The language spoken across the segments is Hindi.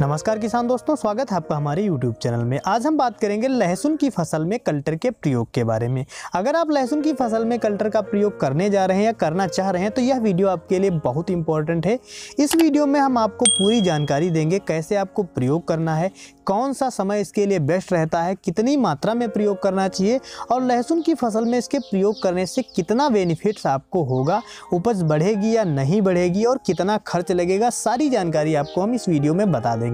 नमस्कार किसान दोस्तों, स्वागत है आपका हमारे YouTube चैनल में। आज हम बात करेंगे लहसुन की फसल में कल्टर के प्रयोग के बारे में। अगर आप लहसुन की फसल में कल्टर का प्रयोग करने जा रहे हैं या करना चाह रहे हैं तो यह वीडियो आपके लिए बहुत इंपॉर्टेंट है। इस वीडियो में हम आपको पूरी जानकारी देंगे, कैसे आपको प्रयोग करना है, कौन सा समय इसके लिए बेस्ट रहता है, कितनी मात्रा में प्रयोग करना चाहिए और लहसुन की फसल में इसके प्रयोग करने से कितना बेनिफिट्स आपको होगा, उपज बढ़ेगी या नहीं बढ़ेगी और कितना खर्च लगेगा, सारी जानकारी आपको हम इस वीडियो में बता देंगे।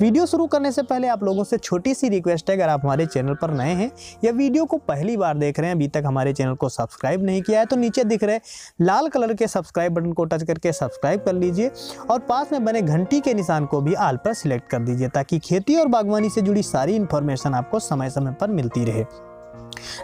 वीडियो शुरू करने से पहले आप लोगों से छोटी सी रिक्वेस्ट है, अगर आप हमारे चैनल पर नए हैं या वीडियो को पहली बार देख रहे हैं, अभी तक हमारे चैनल को सब्सक्राइब नहीं किया है तो नीचे दिख रहे लाल कलर के सब्सक्राइब बटन को टच करके सब्सक्राइब कर लीजिए और पास में बने घंटी के निशान को भी ऑल पर सिलेक्ट कर दीजिए ताकि खेती और बागवानी से जुड़ी सारी इंफॉर्मेशन आपको समय समय पर मिलती रहे।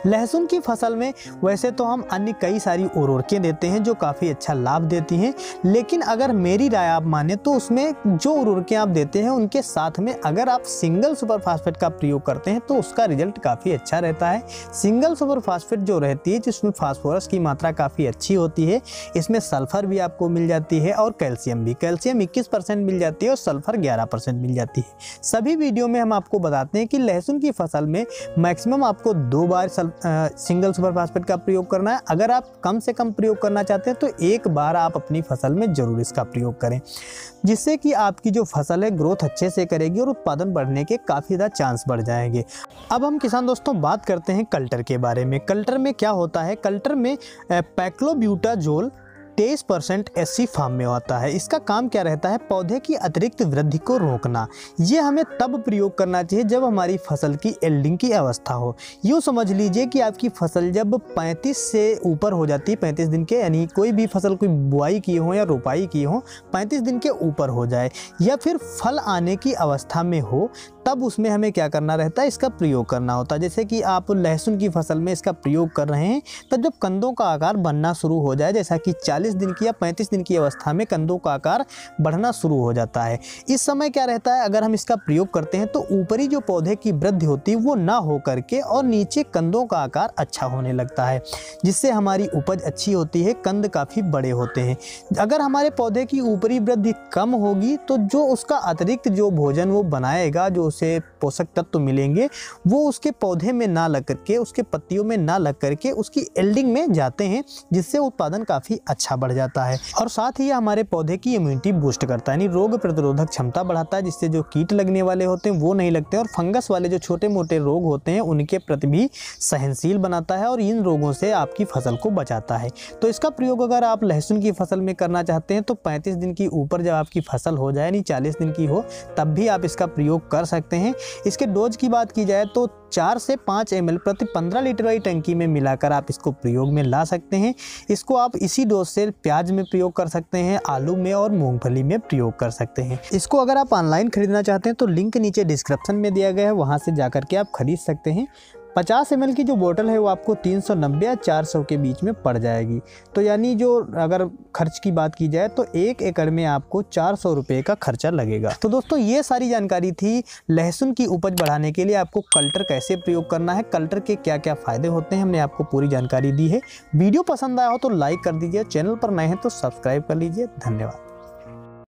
लहसुन की फसल में वैसे तो हम अन्य कई सारी उर्वरकें देते हैं जो काफ़ी अच्छा लाभ देती हैं, लेकिन अगर मेरी राय आप माने तो उसमें जो उर्वरकें आप देते हैं उनके साथ में अगर आप सिंगल सुपरफास्टफेड का प्रयोग करते हैं तो उसका रिजल्ट काफ़ी अच्छा रहता है। सिंगल सुपरफास्टफेड जो रहती है, जिसमें फास्फोरस की मात्रा काफ़ी अच्छी होती है, इसमें सल्फर भी आपको मिल जाती है और कैल्शियम भी। कैल्शियम 21% मिल जाती है और सल्फर 11% मिल जाती है। सभी वीडियो में हम आपको बताते हैं कि लहसुन की फसल में मैक्सिमम आपको 2 बार सिंगल सुपरफास्फेट का प्रयोग करना है। अगर आप कम से कम प्रयोग करना चाहते हैं तो 1 बार आप अपनी फसल में जरूर इसका प्रयोग करें, जिससे कि आपकी जो फसल है ग्रोथ अच्छे से करेगी और उत्पादन बढ़ने के काफ़ी ज़्यादा चांस बढ़ जाएंगे। अब हम किसान दोस्तों बात करते हैं कल्टर के बारे में। कल्टर में क्या होता है? कल्टर में पैक्लोब्यूटाजोल 23% एससी फार्म में होता है। इसका काम क्या रहता है? पौधे की अतिरिक्त वृद्धि को रोकना। ये हमें तब प्रयोग करना चाहिए जब हमारी फसल की एल्डिंग की अवस्था हो। यूँ समझ लीजिए कि आपकी फसल जब 35 से ऊपर हो जाती है, 35 दिन के, यानी कोई भी फसल कोई बुआई की हो या रोपाई की हो, 35 दिन के ऊपर हो जाए या फिर फल आने की अवस्था में हो, तब उसमें हमें क्या करना रहता है? इसका प्रयोग करना होता है। जैसे कि आप लहसुन की फसल में इसका प्रयोग कर रहे हैं तब जब कंदों का आकार बनना शुरू हो जाए, जैसा कि 40 दिन की या 35 दिन की अवस्था में कंदों का आकार बढ़ना शुरू हो जाता है। इस समय क्या रहता है? अगर हम इसका प्रयोग करते हैं तो ऊपरी जो पौधे की वृद्धि होती है वो ना हो करके और नीचे कंदों का आकार अच्छा होने लगता है, जिससे हमारी उपज अच्छी होती है, कंद काफ़ी बड़े होते हैं। अगर हमारे पौधे की ऊपरी वृद्धि कम होगी तो जो उसका अतिरिक्त जो भोजन वो बनाएगा, जो उसे पोषक तत्व मिलेंगे, वो उसके पौधे में ना लग करके, उसके पत्तियों में ना लग करके उसकी एल्डिंग में जाते हैं, जिससे उत्पादन काफ़ी अच्छा बढ़ जाता है। और साथ ही हमारे पौधे की इम्यूनिटी बूस्ट करता है, यानी रोग प्रतिरोधक क्षमता बढ़ाता है, जिससे जो कीट लगने वाले होते हैं वो नहीं लगते और फंगस वाले जो छोटे मोटे रोग होते हैं उनके प्रति भी सहनशील बनाता है और इन रोगों से आपकी फसल को बचाता है। तो इसका प्रयोग अगर आप लहसुन की फसल में करना चाहते हैं तो 35 दिन की ऊपर जब आपकी फसल हो जाए, यानी 40 दिन की हो, तब भी आप इसका प्रयोग कर सकते हैं। इसके डोज की बात की जाए तो 4 से 5 ml प्रति 15 लीटर वाली टंकी में मिलाकर आप इसको प्रयोग में ला सकते हैं। इसको आप इसी डोज से प्याज में प्रयोग कर सकते हैं, आलू में और मूंगफली में प्रयोग कर सकते हैं। इसको अगर आप ऑनलाइन खरीदना चाहते हैं तो लिंक नीचे डिस्क्रिप्शन में दिया गया है, वहां से जाकर के आप खरीद सकते हैं। 50 ml की जो बोतल है वो आपको 390 या 400 के बीच में पड़ जाएगी। तो यानी जो अगर खर्च की बात की जाए तो 1 एकड़ में आपको 400 रुपये का खर्चा लगेगा। तो दोस्तों ये सारी जानकारी थी लहसुन की उपज बढ़ाने के लिए आपको कल्टर कैसे प्रयोग करना है, कल्टर के क्या क्या फ़ायदे होते हैं, हमने आपको पूरी जानकारी दी है। वीडियो पसंद आया हो तो लाइक कर दीजिए, चैनल पर नए हैं तो सब्सक्राइब कर लीजिए। धन्यवाद।